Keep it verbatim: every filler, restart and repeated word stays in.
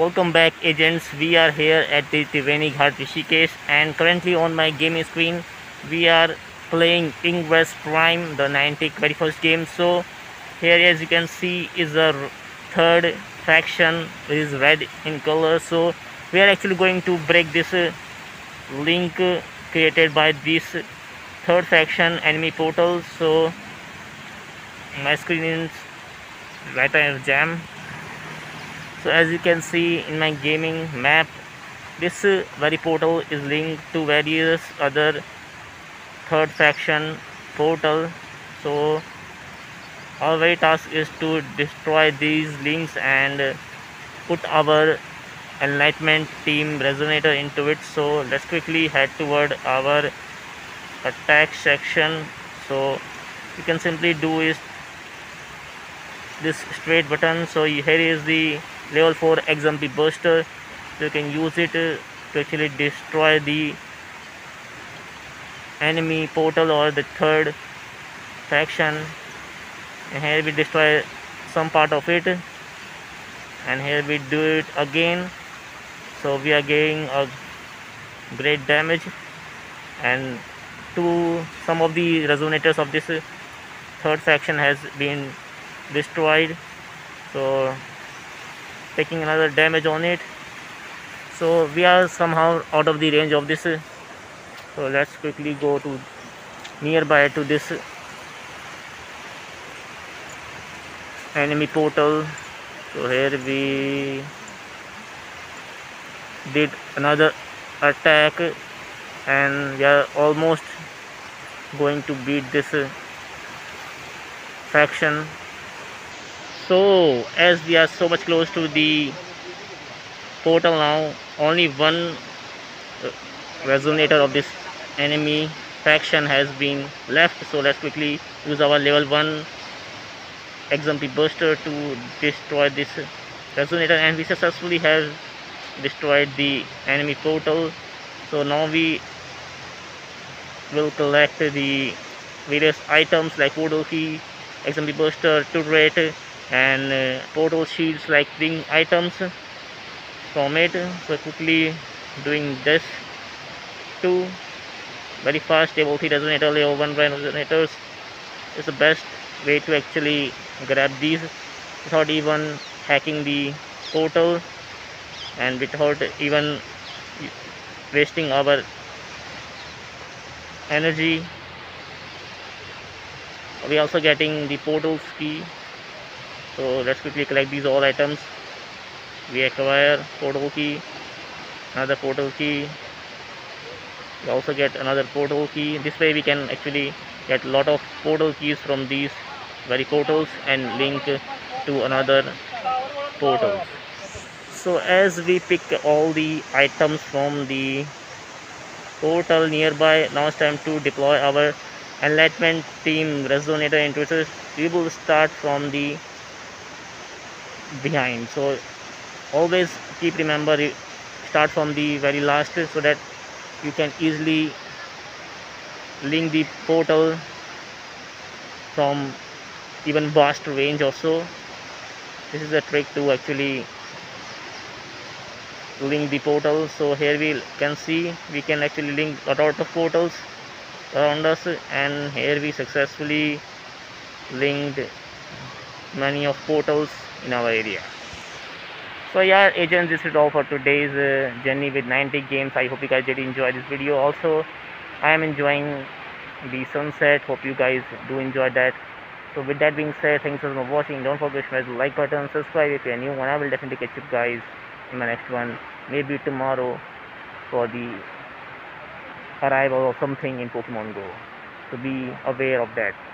welcome back agents. We are here at the Triveni Ghat Rishikesh, and currently on my game screen we are playing Ingress Prime, the ninety twenty-first game. So here, as you can see, is a third faction. It is red in color. So we are actually going to break this uh, link uh, created by this third faction enemy portal. So my screen is right on jam. So as you can see in my gaming map, this uh, very portal is linked to various other third faction portal. So our very task is to destroy these links and uh, put our enlightenment team resonator into it. So let's quickly head toward our attack section. So you can simply do is this straight button. So here is the level four X M P burster. So you can use it to actually destroy the enemy portal or the third faction. And here we destroy some part of it, and here we do it again. So we are getting a great damage, and to some of the resonators of this third faction has been destroyed, so taking another damage on it. So we are somehow out of the range of this, so let's quickly go to nearby to this enemy portal. So here we did another attack, and we are almost going to beat this faction. So as we are so much close to the portal now, only one resonator of this enemy faction has been left. So let's quickly use our level one X M P burster to destroy this resonator, and we successfully have destroyed the enemy portal. So now we will collect the various items like Wodoki, X M P burster, turret, and uh, portal shields like ring items from it. So quickly doing this too. Very fast level three resonator, level one brand resonators is the best way to actually grab these without even hacking the portal and without even wasting our energy. We are also getting the portal's key. So let's quickly collect these all items. We acquire portal key, another portal key. We also get another portal key. This way we can actually get a lot of portal keys from these very portals and link to another portal. So as we pick all the items from the portal nearby, now it's time to deploy our enlightenment team resonator into it. We will start from the behind, so always keep remember start from the very last, so that you can easily link the portal from even vast range or so. This is a trick to actually link the portal. So here we can see we can actually link a lot of portals around us, and here we successfully linked many of portals in our area. So yeah agents, this is all for today's uh, journey with ninety games. I hope you guys did enjoy this video. Also, I am enjoying the sunset. Hope you guys do enjoy that. So with that being said, thanks for watching. Don't forget to smash the like button, subscribe if you are new, and I will definitely catch you guys in my next one, maybe tomorrow, for the arrival of something in Pokemon Go. So be aware of that.